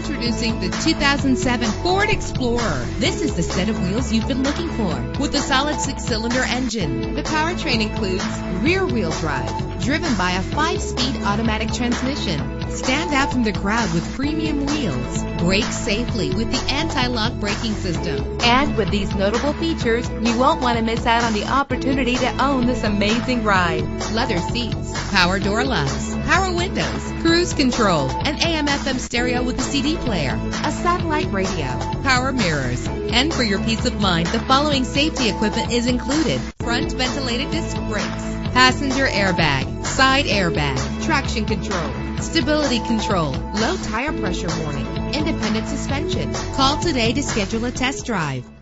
Introducing the 2007 Ford Explorer. This is the set of wheels you've been looking for, with a solid 6-cylinder engine. The powertrain includes rear-wheel drive, driven by a 5-speed automatic transmission. Stand out from the crowd with premium wheels. Brake safely with the anti-lock braking system. And with these notable features, you won't want to miss out on the opportunity to own this amazing ride. Leather seats, power door locks, power windows, cruise control, an AM/FM stereo with a CD player, a satellite radio, power mirrors. And for your peace of mind, the following safety equipment is included: front ventilated disc brakes, passenger airbag, side airbag, traction control, stability control, low tire pressure warning, independent suspension. Call today to schedule a test drive.